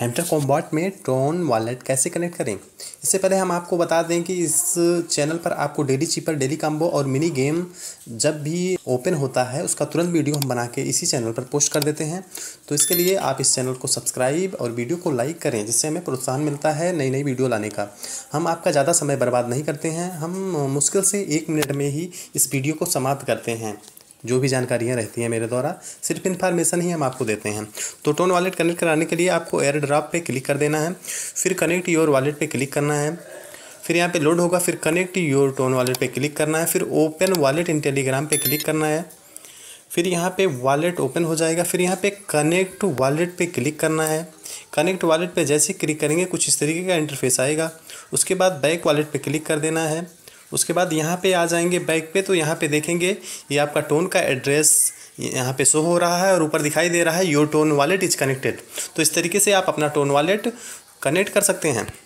Hamster Kombat में Tron wallet कैसे connect करें। इससे पहले हम आपको बता दें कि इस चैनल पर आपको डेली चीपर, डेली कॉम्बो और मिनी गेम जब भी ओपन होता है उसका तुरंत वीडियो हम बना के इसी चैनल पर पोस्ट कर देते हैं। तो इसके लिए आप इस चैनल को सब्सक्राइब और वीडियो को लाइक करें, जिससे हमें प्रोत्साहन मिलता है नई नई वीडियो लाने का। हम आपका ज़्यादा समय बर्बाद नहीं करते हैं, हम मुश्किल से 1 मिनट में ही इस वीडियो को समाप्त करते हैं। जो भी जानकारियाँ रहती हैं मेरे द्वारा सिर्फ इन्फॉर्मेशन ही हम आपको देते हैं। तो टोन वॉलेट कनेक्ट कराने के लिए आपको एयर ड्रॉप पे क्लिक कर देना है, फिर कनेक्ट योर वॉलेट पे क्लिक करना है, फिर यहाँ पे लोड होगा, फिर कनेक्ट योर टोन वॉलेट पे क्लिक करना है, फिर ओपन वॉलेट इन टेलीग्राम पे क्लिक करना है, फिर यहाँ पे वॉलेट ओपन हो जाएगा, फिर यहाँ पे कनेक्ट वॉलेट पे क्लिक करना है। कनेक्ट वॉलेट पे जैसे क्लिक करेंगे कुछ इस तरीके का इंटरफेस आएगा। उसके बाद बैक वॉलेट पे क्लिक कर देना है। उसके बाद यहाँ पे आ जाएंगे बैक पे, तो यहाँ पे देखेंगे ये आपका टोन का एड्रेस यहाँ पे शो हो रहा है और ऊपर दिखाई दे रहा है your TON wallet is connected. तो इस तरीके से आप अपना टोन वॉलेट कनेक्ट कर सकते हैं।